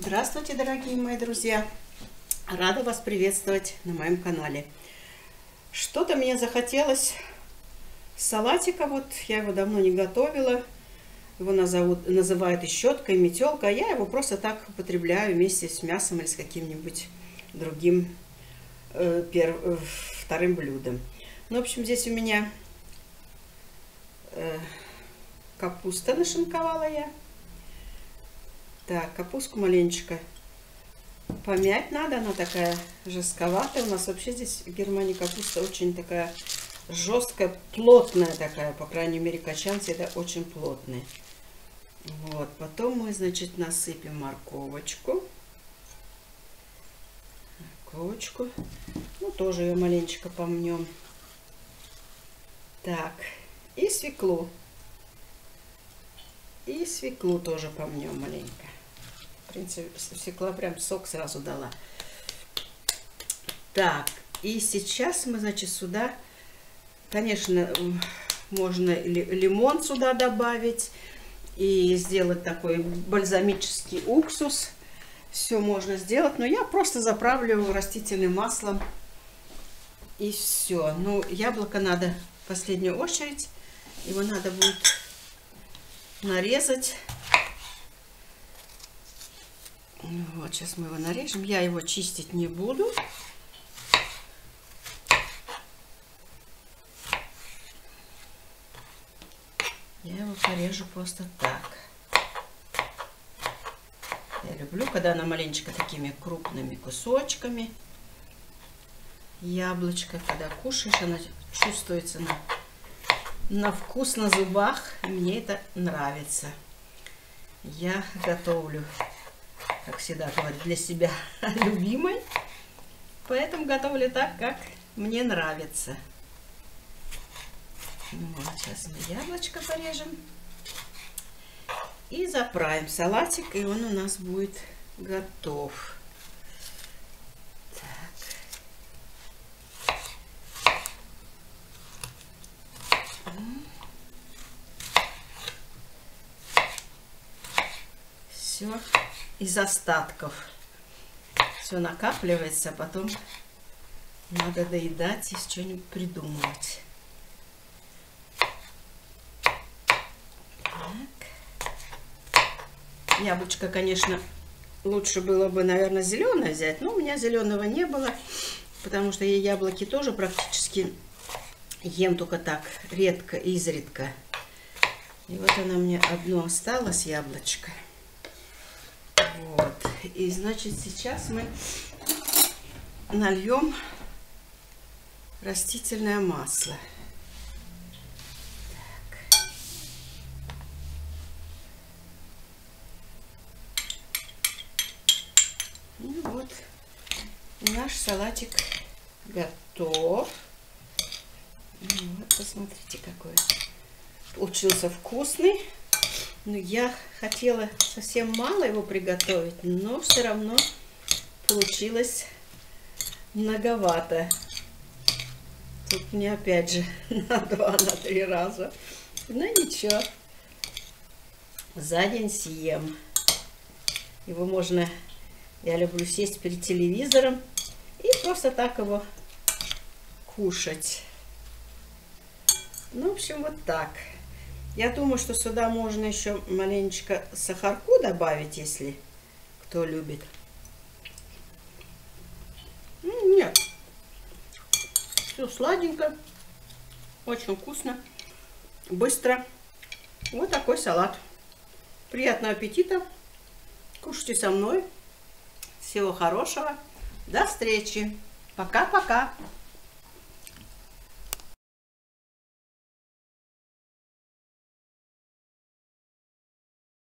Здравствуйте, дорогие мои друзья! Рада вас приветствовать на моем канале. Что-то мне захотелось салатика. Вот я его давно не готовила. Его называют и щеткой, и метелкой. Я его просто так употребляю вместе с мясом или с каким-нибудь другим вторым блюдом. Ну, в общем, здесь у меня капуста нашинковала я. Так, капустку маленечко помять надо, она такая жестковатая. У нас вообще здесь в Германии капуста очень такая жесткая, плотная такая, по крайней мере, качанцы это очень плотные. Вот, потом мы, значит, насыпем морковочку. Морковочку. Ну, тоже ее маленечко помнем. Так, и свеклу. И свеклу тоже помнем маленько. В принципе, свекла прям сок сразу дала. Так, и сейчас мы, значит, сюда, конечно, можно лимон сюда добавить и сделать такой бальзамический уксус. Все можно сделать, но я просто заправлю растительным маслом и все. Ну, яблоко надо в последнюю очередь. Его надо будет нарезать. Вот, сейчас мы его нарежем. Я его чистить не буду. Я его порежу просто так. Я люблю, когда она маленечко такими крупными кусочками. Яблочко, когда кушаешь, она чувствуется на вкус, на зубах. Мне это нравится. Я готовлю, как всегда говорю, для себя любимой. Поэтому готовлю так, как мне нравится. Вот, сейчас мы яблочко порежем. И заправим салатик, и он у нас будет готов. Так. Все из остатков. Все накапливается, а потом надо доедать и что-нибудь придумывать. Яблочко, конечно, лучше было бы, наверное, зеленое взять, но у меня зеленого не было, потому что я яблоки тоже практически ем только так, редко, изредка. И вот она мне одно осталось, яблочко. Вот. И, значит, сейчас мы нальем растительное масло. Наш салатик готов. Вот, посмотрите, какой получился вкусный. Но я хотела совсем мало его приготовить, но все равно получилось многовато. Тут мне опять же на 2-3 раза. Но ничего, за день съем. Его можно... Я люблю сесть перед телевизором и просто так его кушать. Ну, в общем, вот так. Я думаю, что сюда можно еще маленечко сахарку добавить, если кто любит. Нет. Все сладенько. Очень вкусно. Быстро. Вот такой салат. Приятного аппетита. Кушайте со мной. Всего хорошего. До встречи. Пока-пока.